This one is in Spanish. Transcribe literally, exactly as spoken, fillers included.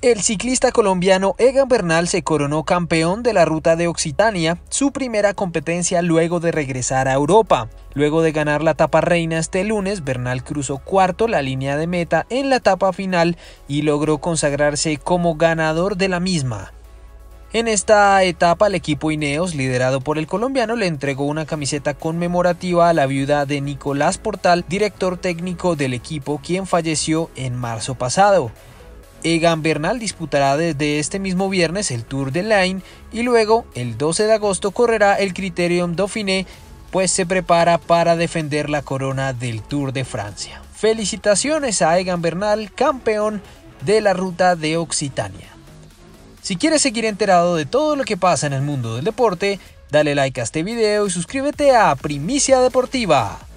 El ciclista colombiano Egan Bernal se coronó campeón de la Ruta de Occitania, su primera competencia luego de regresar a Europa. Luego de ganar la etapa reina este lunes, Bernal cruzó cuarto la línea de meta en la etapa final y logró consagrarse como ganador de la misma. En esta etapa, el equipo Ineos, liderado por el colombiano, le entregó una camiseta conmemorativa a la viuda de Nicolás Portal, director técnico del equipo, quien falleció en marzo pasado. Egan Bernal disputará desde este mismo viernes el Tour de l'Ain y luego, el doce de agosto, correrá el Criterium Dauphiné, pues se prepara para defender la corona del Tour de Francia. Felicitaciones a Egan Bernal, campeón de la Ruta de Occitania. Si quieres seguir enterado de todo lo que pasa en el mundo del deporte, dale like a este video y suscríbete a Primicia Deportiva.